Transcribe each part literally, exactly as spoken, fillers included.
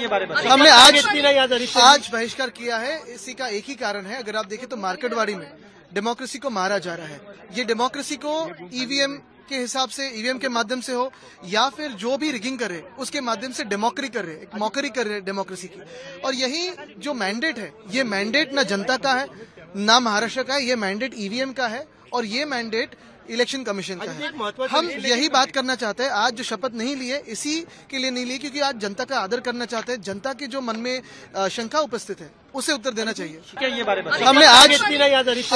ये बारे में हमने आज आज बहिष्कार किया है। इसी का एक ही कारण है, अगर आप देखें तो मार्केटवाड़ी में डेमोक्रेसी को मारा जा रहा है। ये डेमोक्रेसी को ईवीएम के हिसाब से, ईवीएम के माध्यम से हो या फिर जो भी रिगिंग कर रहे उसके माध्यम से डेमोक्री कर रहे, एक मॉकरी कर रहे डेमोक्रेसी की। और यही जो मैंडेट है, ये मैंडेट ना जनता का है ना महाराष्ट्र का है, ये मैंडेट ईवीएम का है और ये मैंडेट इलेक्शन कमीशन का है। हम यही बात करना चाहते हैं। आज जो शपथ नहीं लिए इसी के लिए नहीं लिए, क्योंकि आज जनता का आदर करना चाहते हैं। जनता के जो मन में शंका उपस्थित है उसे उत्तर देना चाहिए। ये बारे में हमने आज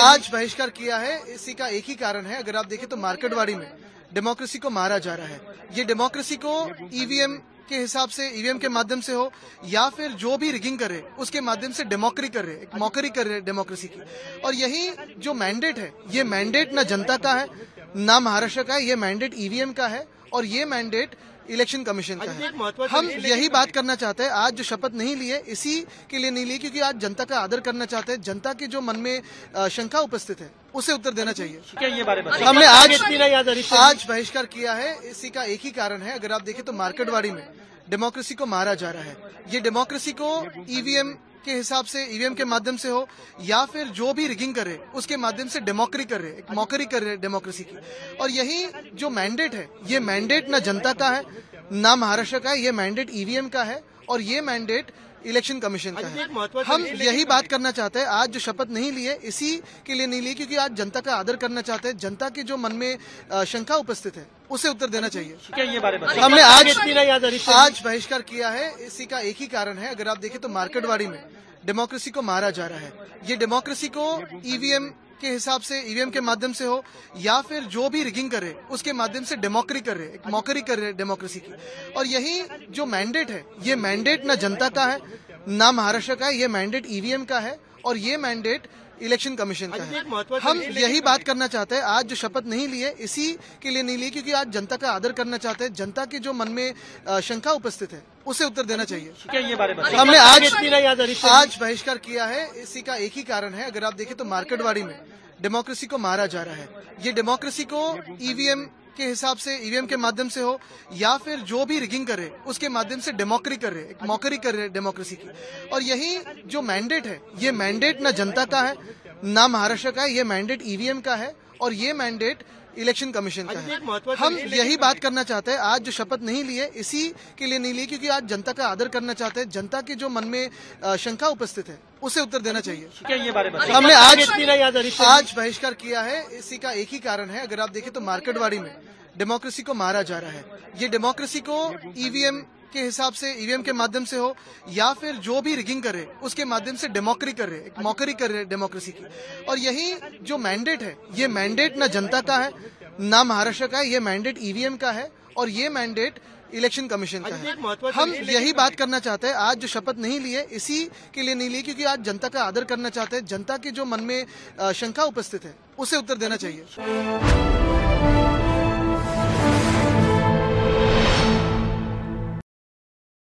आज बहिष्कार किया है। इसी का एक ही कारण है, अगर आप देखें तो मार्केटवाड़ी में डेमोक्रेसी को मारा जा रहा है। ये डेमोक्रेसी को ईवीएम के हिसाब से, ईवीएम के माध्यम से हो या फिर जो भी रिगिंग कर रहे उसके माध्यम से डेमोक्री कर रहे, एक मॉकरी कर रहे डेमोक्रेसी की। और यही जो मैंडेट है, ये मैंडेट ना जनता का है ना महाराष्ट्र का है, ये मैंडेट ईवीएम का है और ये मैंडेट इलेक्शन कमीशन का है। हम यही बात करना चाहते हैं। आज जो शपथ नहीं लिए इसी के लिए नहीं लिए, क्योंकि आज जनता का आदर करना चाहते हैं। जनता के जो मन में शंका उपस्थित है उसे उत्तर देना चाहिए। ये बारे में हमने आज आज बहिष्कार किया है। इसी का एक ही कारण है, अगर आप देखें तो मार्केटवाड़ी में डेमोक्रेसी को मारा जा रहा है। ये डेमोक्रेसी को ईवीएम के हिसाब से, ईवीएम के माध्यम से हो या फिर जो भी रिगिंग कर रहे उसके माध्यम से डेमोक्री कर रहे, एक मॉकरी कर रहे डेमोक्रेसी की। और यही जो मैंडेट है, ये मैंडेट ना जनता का है ना महाराष्ट्र का है, ये मैंडेट ईवीएम का है और ये मैंडेट इलेक्शन कमीशन का है। हम यही बात करना चाहते हैं। आज जो शपथ नहीं लिए इसी के लिए नहीं लिए, क्योंकि आज जनता का आदर करना चाहते हैं। जनता के जो मन में शंका उपस्थित है उसे उत्तर देना चाहिए। ये बारे में हमने आज आज बहिष्कार किया है। इसी का एक ही कारण है, अगर आप देखें तो मार्केटवाड़ी में डेमोक्रेसी को मारा जा रहा है। ये डेमोक्रेसी को ईवीएम के हिसाब से, ईवीएम के माध्यम से हो या फिर जो भी रिगिंग कर रहे उसके माध्यम से डेमोक्री कर रहे, एक मॉकरी कर रहे डेमोक्रेसी की। और यही जो मैंडेट है, ये मैंडेट ना जनता का है ना महाराष्ट्र का है, ये मैंडेट ईवीएम का है और ये मैंडेट इलेक्शन कमीशन का है। हम यही बात करना चाहते हैं। आज जो शपथ नहीं लिए इसी के लिए नहीं लिए, क्योंकि आज जनता का आदर करना चाहते हैं। जनता के जो मन में शंका उपस्थित है उसे उत्तर देना चाहिए। ये बारे में हमने आज आज बहिष्कार किया है। इसी का एक ही कारण है, अगर आप देखें तो मार्केटवाड़ी में डेमोक्रेसी को मारा जा रहा है। ये डेमोक्रेसी को ईवीएम के हिसाब से, ईवीएम के माध्यम से हो या फिर जो भी रिगिंग कर रहे उसके माध्यम से डेमोक्री कर रहे, एक मॉकरी कर रहे डेमोक्रेसी की। और यही जो मैंडेट है, ये मैंडेट ना जनता का है ना महाराष्ट्र का है, ये मैंडेट ईवीएम का है और ये मैंडेट इलेक्शन कमीशन का है। हम यही बात करना चाहते हैं। आज जो शपथ नहीं लिए इसी के लिए नहीं लिए, क्योंकि आज जनता का आदर करना चाहते हैं। जनता के जो मन में शंका उपस्थित है उसे उत्तर देना चाहिए। ये बारे में हमने आज आज बहिष्कार किया है। इसी का एक ही कारण है, अगर आप देखें तो मार्केटवाड़ी में डेमोक्रेसी को मारा जा रहा है। ये डेमोक्रेसी को ईवीएम के हिसाब से, ईवीएम के माध्यम से हो या फिर जो भी रिगिंग कर रहे उसके माध्यम से डेमोक्री कर रहे, एक मॉकरी कर रहे डेमोक्रेसी की। और यही जो मैंडेट है, ये मैंडेट ना जनता का है ना महाराष्ट्र का है, ये मैंडेट ईवीएम का है और ये मैंडेट इलेक्शन कमीशन का है। हम यही बात करना चाहते हैं। आज जो शपथ नहीं लिए इसी के लिए नहीं लिए, क्योंकि आज जनता का आदर करना चाहते हैं। जनता के जो मन में शंका उपस्थित है उसे उत्तर देना चाहिए।